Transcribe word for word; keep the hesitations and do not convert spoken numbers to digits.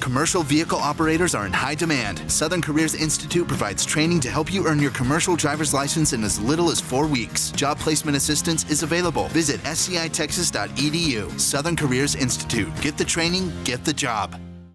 Commercial vehicle operators are in high demand. Southern Careers Institute provides training to help you earn your commercial driver's license in as little as four weeks. Job placement assistance is available. Visit S C I texas dot E D U. Southern Careers Institute. Get the training, get the job.